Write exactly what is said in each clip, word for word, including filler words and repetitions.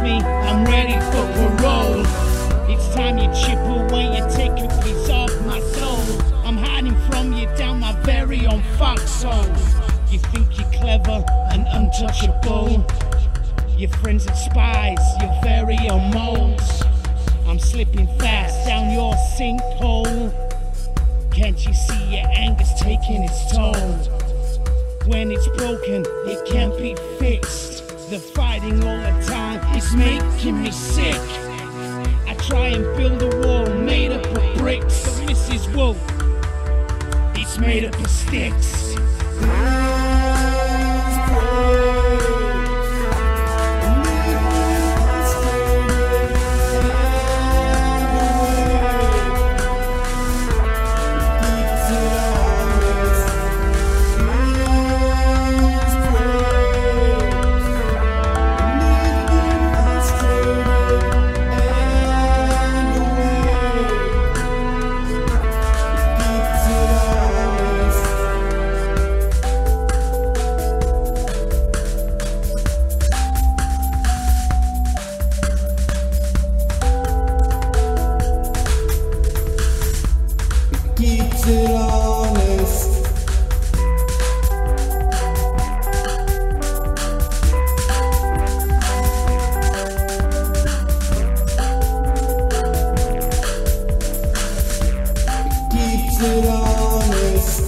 trust me, I'm ready for parole. It's time you chip away, you take a piece off my soul. I'm hiding from you down my very own foxholes. You think you're clever and untouchable. Your friends and spies, your very own moles. I'm slipping fast down your sinkhole. Can't you see your anger's taking its toll? When it's broken, it can't be fixed. The fighting all the time is making me sick. I try and build a wall made up of bricks, but Missus Wolf, it's made up of sticks. Keeps it honest. Keeps it honest.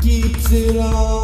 Keeps it on.